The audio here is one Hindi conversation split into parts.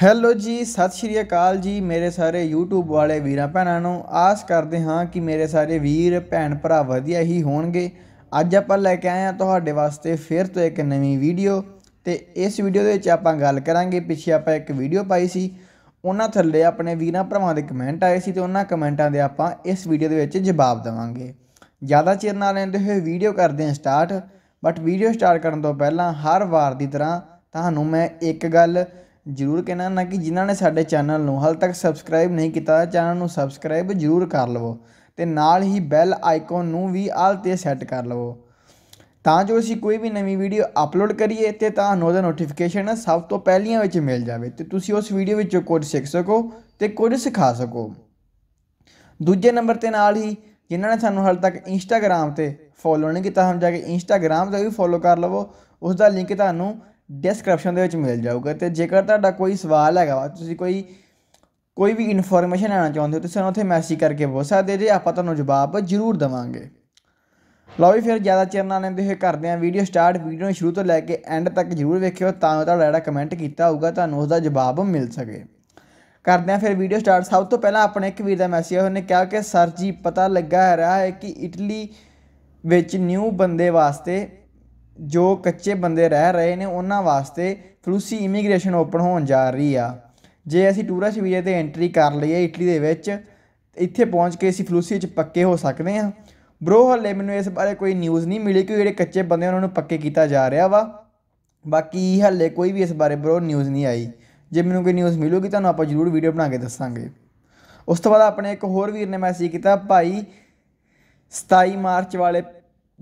हेलो जी, सत श्री अकाल जी मेरे सारे यूट्यूब वाले वीरां भैनां नूं। आस करदे हां कि मेरे सारे वीर भैन भरा वधिया ही होणगे। अज आपां लैके आए हां तुहाडे वास्ते फिर तो एक नवीं वीडियो। ते इस वीडियो दे विच आपां गल करांगे, पिछे आपां एक वीडियो पाई सी, उन्हां थल्ले अपने वीरां भरावां दे कमेंट आए सी ते उन्हां कमेंटां दे आपां इस वीडियो दे विच जवाब देवांगे। ज़्यादा चिर ना लैंदे होए वीडियो करदे हां स्टार्ट। बट वीडियो स्टार्ट करन तों पहिलां हर वार दी तरहां तुहानूं मैं एक गल जरूर कहना ना कि जिन्होंने साडे चैनल नूं हाल तक सबसक्राइब नहीं किया, चैनल नूं सबसक्राइब जरूर कर लवो ते नाल ही बैल आइकॉन नूं भी आल ते सैट कर लवो तां जो असीं कोई भी नवीं वीडियो अपलोड करिए ते तुहानूं उहदा नोटिफिकेशन सब तो पहलियां विच मिल जावे ते तुसीं उस वीडियो विचों कुछ सीख सको ते कुछ सिखा सको। दूजे नंबर ते नाल ही जिन्होंने सानूं हाल तक इंस्टाग्राम ते फॉलो नहीं किया, हम जाके इंस्टाग्राम ते भी फॉलो कर लवो, उसका लिंक तुहानूं डिस्क्रिप्शन दे मिल जाऊगा। तो जेकर तुहाडा कोई सवाल है तुसीं कोई भी इनफॉर्मेशन लेना चाहते हो तो सानूं उत्थे मैसेज करके पूछ सकदे जे आपां तुहानूं जवाब जरूर देवांगे। लो भी फिर ज़्यादा चिर ना लैंदे होए करदे आं वीडियो स्टार्ट। वीडियो शुरू तो लैके एंड तक जरूर वेखिओ तां तुहाडा जिहड़ा कमेंट कीता होऊगा तुहानूं उसका जवाब मिल सके। करदे आं फिर वीडियो स्टार्ट। सब तो पहला अपने एक वीर दा मैसेज है, उन्हें कहा कि सर जी पता लगा रहा है कि इटली विच न्यू बंदे वास्ते जो कच्चे बंदे रह रहे ने उन्हां वास्ते फलूसी इमीग्रेशन ओपन होने जा रही आ। जे असी टूरिस्ट वीजे ते एंट्री कर लईए इटली दे विच इत्थे पहुँच के असी फलूसी च पक्के हो सकते हैं। ब्रो हले मैनूं इस बारे कोई न्यूज़ नहीं मिली कि जिहड़े कच्चे बंदे उन्हां नूं पक्के कीता जा रहा वा, बाकी हले कोई भी इस बारे ब्रो न्यूज़ नहीं आई। जे मैनूं कोई न्यूज़ मिलूगी तुहानूं आपां जरूर वीडियो बना के दस्सांगे। उस तो बाद अपने एक होर वीर ने मैसेज कीता, भाई 27 मार्च वाले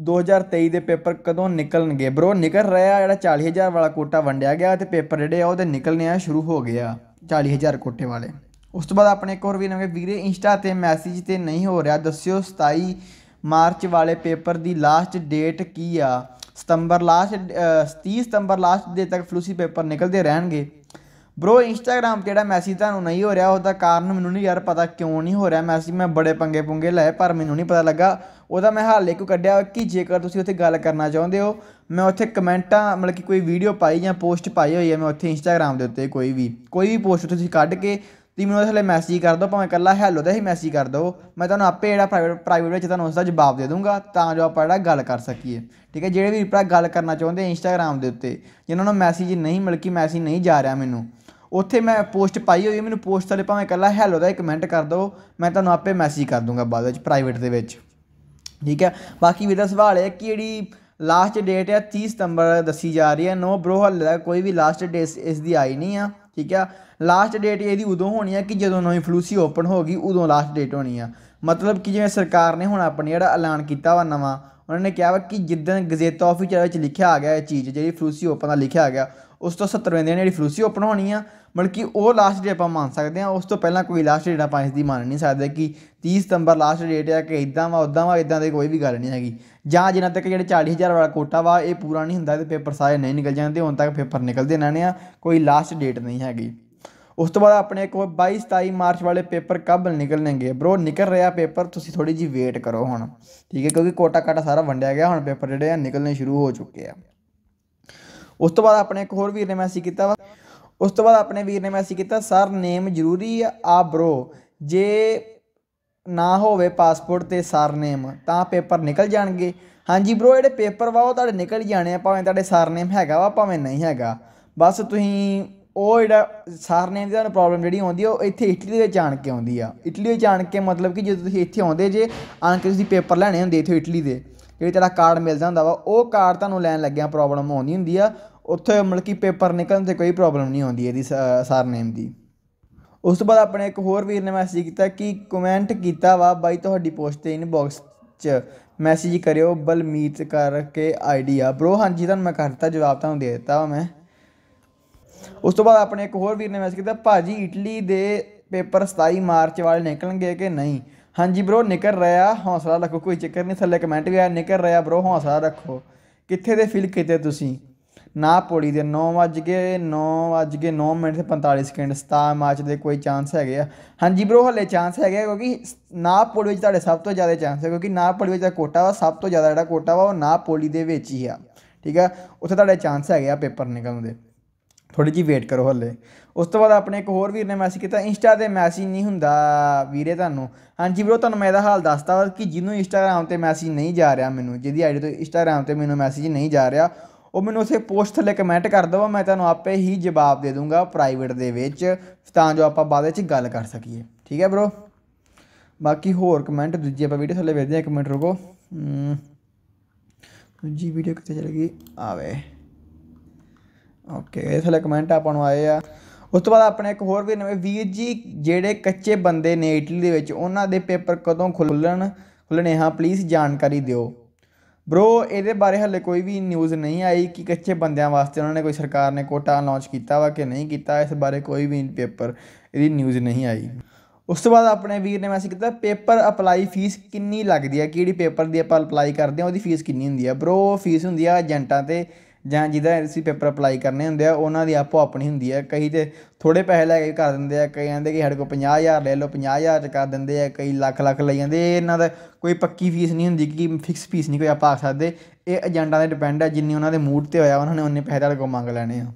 2023 के पेपर कदों निकलणगे? ब्रो निकल रहा है, 40,000 वाला कोटा वंडिया गया तो पेपर जोड़े निकलने शुरू हो गया 40,000 कोटे वाले। उस तो बाद अपने एक होर भी नवे वीरे इंस्टा ते मैसेज तो नहीं हो रहा, दस्यो 27 मार्च वाले पेपर की लास्ट डेट की आ? 30 सितंबर लास्ट डेट तक फलूसी पेपर निकलते रहनगे। ब्रो इंस्टाग्राम जो मैसेज तुहानूं नहीं हो रहा उसका कारण मैनूं नहीं यार पता क्यों नहीं हो रहा मैसेज। मैं बड़े पंगे पुंगे लाए पर मैनूं नहीं पता लगा वह। मैं हाले को कढ़िया कि जेकर तुसीं उत्थे गल करना चाहते हो मैं उत्थे कमेंटा मतलब कि कोई वीडियो पाई या पोस्ट पाई हुई है मैं उत्थे इंस्टाग्राम के उत्ते कोई भी पोस्ट तुसीं कढ़ के तो मैं हले मैसेज कर दो, भावें कला हैलो का ही मैसेज कर दो, मैं तुहानूं आपे जो प्राइवेट तुहानूं उसका जवाब दे दूँगा तां जो आपां गल कर सकीए। ठीक है, जिहड़े भी भरा गल करना चाहते हैं इंस्टाग्राम के उत्ते जिन्होंने मैसेज नहीं मतलब कि मैसेज नहीं जा रहा मैनूं उत्थे मैं पोस्ट पाई हुई है, मैनूं पोस्ट वाले भावें कला हैलो का ही कमेंट कर दो, मैं तुहानूं आपे मैसेज कर दूँगा बाद विच प्राइवेट दे विच। ठीक है, बाकी मेरा सवाल है कि जी लास्ट डेट है 30 सितंबर दसी जा रही है। नो ब्रो हल्ले तक कोई भी लास्ट डेट इसकी आई नहीं है। ठीक है, लास्ट डेट यदि उदों होनी है कि जो नवी फलूसी ओपन होगी उदों लास्ट डेट होनी है। मतलब कि जिवें सरकार ने हुण अपने जिहड़ा ऐलान किया वा नवा, उन्होंने कहा वा कि जिदन गजेता ऑफिस लिखा आ गया चीज़ जी फलूसी ओपन का लिखा आ गया उस तो 70 दिन जी फलूसी ओपन होनी है, मतलब कि वो लास्ट डेट आप मान सकते हैं। उस तो पहला कोई लास्ट डेट आप इसकी मान नहीं सकते कि 30 सितंबर लास्ट डेट है कि इदा की कोई भी गल नहीं हैगी। जहाँ जिन्होंने तक जो 40,000 वाला कोटा वा ये पूरा नहीं होंगे तो पेपर सारे नहीं निकल जाते, उन तक पेपर निकलते रहने आ, कोई लास्ट डेट नहीं हैगी। उस तो बाद अपने को 22-27 मार्च वाले पेपर कब निकलने? ब्रो निकल रहा पेपर, तुसीं थोड़ी जी वेट करो हुण। ठीक है, क्योंकि कोटा काटा सारा वंडिया गया, हुण पेपर जिहड़े निकलने शुरू हो चुके हैं। उस तो बाद अपने एक होर वीर ने मैसेज कीता वा, उस तो बाद अपने वीर ने मैसेज कीता, सर नेम जरूरी आ? ब्रो जे ना होवे पासपोर्ट ते सरनेम तां पेपर निकल जाणगे? हाँ जी ब्रो, जिहड़े पेपर वा वो तुहाडे निकल जाने, भावें तुहाडे सरनेम हैगा वा भावें नहीं हैगा, बस तुसीं ਉਹ ਜਿਹੜਾ सरनेम ਦੀ ਤੁਹਾਨੂੰ प्रॉब्लम ਜਿਹੜੀ ਆਉਂਦੀ ਉਹ ਇੱਥੇ इटली ਦੇ ਆਣ ਕੇ ਆਉਂਦੀ ਆ। इटली ਦੇ ਆਣ ਕੇ मतलब कि ਜਦੋਂ ਤੁਸੀਂ ਇੱਥੇ ਆਉਂਦੇ ਜੇ ਆਣ ਕੇ ਤੁਸੀਂ पेपर ਲੈਣੇ ਹੁੰਦੇ ਇੱਥੇ इटली ਦੇ ਜਿਹੜੀ ਤੁਹਾਡਾ कार्ड ਮਿਲਦਾ ਹੁੰਦਾ ਵਾ ਉਹ कार्ड ਤੁਹਾਨੂੰ ਲੈਣ ਲੱਗਿਆ प्रॉब्लम ਆਉਂਦੀ ਹੁੰਦੀ ਆ ਉੱਥੇ, मतलब कि पेपर ਨਿਕਲਣ ਤੇ ਕੋਈ प्रॉब्लम ਨਹੀਂ ਆਉਂਦੀ ਇਹਦੀ सरनेम ਦੀ। ਉਸ ਤੋਂ ਬਾਅਦ ਆਪਣੇ ਇੱਕ ਹੋਰ ਵੀਰ ਨੇ ਮੈਸੇਜ ਕੀਤਾ ਕਿ ਕਮੈਂਟ ਕੀਤਾ ਵਾ ਬਾਈ ਤੁਹਾਡੀ ਪੋਸਟ ਤੇ ਇਨਬਾਕਸ 'ਚ ਮੈਸੇਜ ਕਰਿਓ ਬਲਮੀਤ ਕਰਕੇ ਆਈਡੀ ਆ। ब्रो हाँ जी ਤੁਹਾਨੂੰ ਮੈਂ ਕਰ ਦਿੱਤਾ ਜਵਾਬ, ਤੁਹਾਨੂੰ ਦੇ ਦਿੱਤਾ ਵਾ मैं। उस तो बाद अपने एक होर वीर ने मैसेज किया, भाजी इटली दे पेपर 27 मार्च वाले निकलणगे कि नहीं? हाँ जी ब्रो निकल रहा, हौसला रखो, कोई चक्कर नहीं। थल्ले कमेंट भी आया, निकल रहा ब्रो हौसला रखो। कित्थे दे फिल कीते तुसीं? नापोली दे 9:09:45 17 मार्च के कोई चांस है? हाँ जी ब्रो हले चांस है क्योंकि नापोली तुहाडे सब तो ज़्यादा चांस है, क्योंकि नापोली का कोटा वा सब तो ज़्यादा जिहड़ा कोटा वा वो नापोली दे विच ही आ। ठीक है, उत्थे तुहाडे चांस है पेपर निकलण दे। थोड़ी जी वेट करो हले। उस तो बाद अपने एक होर वीर ने मैसेज किया, इंस्टा ते मैसेज नहीं हुंदा वीरे तुहानूं। हाँ जी वीरो, तुहानूं मैं इहदा हाल दसदा वा कि जिन्होंने इंस्टाग्राम से मैसेज नहीं जा रहा, मैनू जिहदी आईडी तो इंस्टाग्राम से मैनू मैसेज नहीं जा रहा, वह मैनू उत्थे पोस्ट थले कमेंट कर दो, मैं तुहानूं आपे ही जवाब दे दूँगा प्राइवेट दे विच, तां जो आपां बाद विच गल कर सकीए। ठीक है ब्रो, बाकी होर कमेंट दूजी आपां वीडियो थले वेखदे आं। कमेंट रुको, दूजी वीडियो कित्थे चल गई आवे। ओके थले कमेंट आप आए आ। उस तो बाद अपने एक होर भी नवे वीर जी, जेडे कच्चे बंदे ने इटली दे उन्हां दे पेपर कदों खुल्लने हाँ प्लीज़ जानकारी दिओ। ब्रो ये बारे हले कोई भी न्यूज़ नहीं आई कि कच्चे बंदियां वास्ते उन्होंने कोई सरकार ने कोटा लॉन्च किया वा कि नहीं किया, इस बारे कोई भी पेपर यदि न्यूज़ नहीं आई। उस तो बाद अपने वीर ने मैसेज किया, पेपर अपलाई फीस किन्नी लगदी है, कि पेपर दी आपां अपलाई करदे उहदी फीस किन्नी हुंदी है। ब्रो फीस हुंदी है एजेंटां ते ਜਾਂ ਜਿਹਦਾ ਅਸੀਂ पेपर अप्लाई करने ਹੁੰਦੇ ਆ ਉਹਨਾਂ ਦੀ ਆਪੋ ਆਪਣੀ ਹੁੰਦੀ ਹੈ। ਕਈ ਤੇ ਥੋੜੇ ਪੈਸੇ ਲੈ ਕੇ ਕਰ ਦਿੰਦੇ ਆ, ਕਈ ਕਹਿੰਦੇ ਕਿ ਸਾਡੇ ਕੋਲ 50,000 ਲੈ ਲਓ 50,000 'ਚ ਕਰ ਦਿੰਦੇ ਆ, ਕਈ ਲੱਖ ਲੱਖ ਲਈ ਜਾਂਦੇ। ਇਹਨਾਂ ਦਾ ਕੋਈ ਪੱਕੀ ਫੀਸ ਨਹੀਂ ਹੁੰਦੀ ਕਿ ਫਿਕਸ ਫੀਸ ਨਹੀਂ ਕੋਈ ਆਪਾਂ ਆਖ ਸਕਦੇ, ਇਹ ਏਜੰਟਾਂ 'ਤੇ ਡਿਪੈਂਡ ਹੈ, ਜਿੰਨੀ ਉਹਨਾਂ ਦੇ ਮੂਡ 'ਤੇ ਹੋਇਆ ਉਹਨਾਂ ਨੇ ਉਨੇ ਪੈਸੇ ਤੁਹਾਡੇ ਕੋਲ ਮੰਗ ਲੈਣੇ ਆ।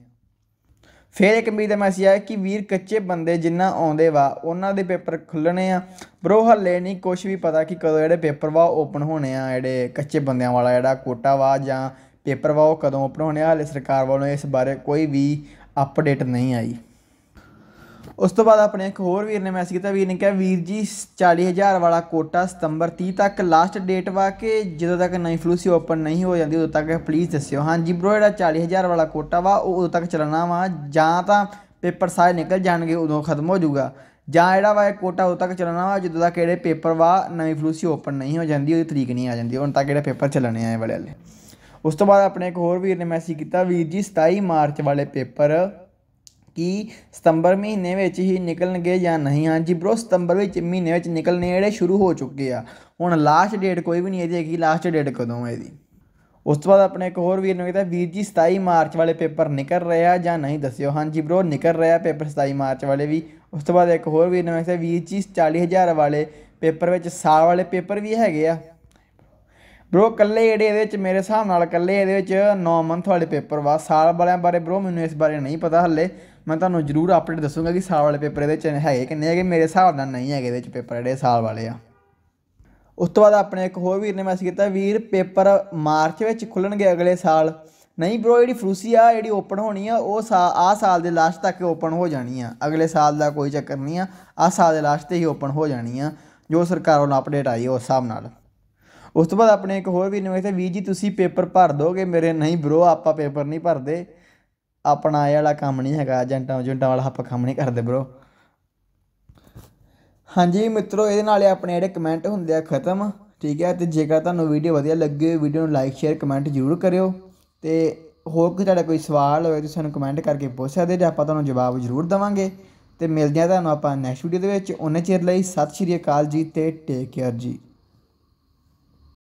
ਫਿਰ ਇੱਕ ਮੀਰ ਦਾ ਮੈਸੇਜ ਆਇਆ ਕਿ ਵੀਰ ਕੱਚੇ ਬੰਦੇ ਜਿੰਨਾ ਆਉਂਦੇ ਵਾ ਉਹਨਾਂ ਦੇ ਪੇਪਰ ਖੁੱਲ੍ਹਣੇ ਆ। ਬਰੋ ਹੱਲੇ ਨਹੀਂ ਕੁਛ ਵੀ ਪਤਾ ਕਿ ਕਦੋਂ ਜਿਹੜੇ ਪੇਪਰ ਵਾ ਓਪਨ ਹੋਣੇ ਆ, ਜਿਹੜੇ ਕੱਚੇ ਬੰਦਿਆਂ ਵਾਲਾ ਜਿਹੜਾ ਕੋਟਾ ਵਾ ਜਾਂ पेपर वा कदों ओपन होने, हाले सरकार वालों इस बारे कोई भी अपडेट नहीं आई। उस तो बाद अपने एक होर वीर ने मैसेज किया, वीर ने कहा वीर जी 40,000 वाला कोटा सितंबर 30 तक लास्ट डेट वा के जो तक नई फ्लूसी ओपन नहीं हो जाती उदों तक प्लीज़ दस्यो। हाँ जी ब्रो, जो 40,000 वाला कोटा वा उदों तक चलना वा, जां तां पेपर सारे निकल जाएंगे उदों खत्म हो जाऊगा, जां जिहड़ा वा कोटा उदों तक चलना वा जो तक ये पेपर वा नई फ्लूसी ओपन नहीं हो जाती, वो तरीक नहीं आ जाती, उदों तक ये पेपर चलने आए वाले वाले। उस तो बाद अपने एक होर वीर ने मैसेज किया, वीर जी 27 मार्च वाले पेपर कि सितंबर महीने में ही निकलणगे जां नहीं। हाँ जी ब्रो, सितंबर महीने निकलने जिहड़े शुरू हो चुके हैं, हुण लास्ट डेट कोई भी नहीं है कि लास्ट डेट कदों है जी। उस तो बाद अपने एक होर वीर ने कहा, वीर जी 27 मार्च वाले पेपर निकल रहा है जां नहीं दस्यो। हाँ जी ब्रो, निकल रहा पेपर 27 मार्च वाले भी। उस तो बाद एक होर वीर ने कहा, वीर जी 40,000 वाले पेपर विच साल वाले पेपर भी हैगे आ। ब्रो कल्ले ये मेरे हिसाब नाल कल्ले ये 9 मंथ वाले पेपर वा, साल वाले बारे ब्रो मैनू इस बारे नहीं पता हले, मैं तुहानूं जरूर अपडेट दसूँगा कि साल वाले पेपर ये है कि नहीं है, मेरे हिसाब नाल नहीं है पेपर ये साल वाले आ। उस तो बाद अपने एक होर वीर ने मैसेज किया, वीर पेपर मार्च में खुलणगे अगले साल। नहीं ब्रो, जी फलूसी आ जी ओपन होनी है वह आ साल के लास्ट तक ओपन हो जानी है, अगले साल का कोई चक्कर नहीं है, आ साल के लास्ट ही ओपन हो जानी है जो सरकार वालों अपडेट आई उस हिसाब नाल। उस तो बाद अपने एक होर भी ने कहा, वीर जी तुसी पेपर भर दोगे मेरे। नहीं ब्रो, आपा पेपर नहीं भरते, अपना ये वाला काम नहीं है, एजेंटा एजेंटा वाला आप काम नहीं करते ब्रो। हाँ जी मित्रों, ये अपने जोड़े कमेंट होंगे खत्म। ठीक है, तो जेकर तुहानूं वीडियो वधिया लगे वीडियो में लाइक शेयर कमेंट जरूर करो, तो होर तुहाडा कोई सवाल होए तुसीं कमेंट करके पूछ सकते, आपां तुहानूं जवाब जरूर देवांगे। तो मिलदे आं तुहानूं आपां नैक्सट वीडियो दे विच, उन्ने चिर लई सत श्री अकाल जी, तो टेक केयर जी।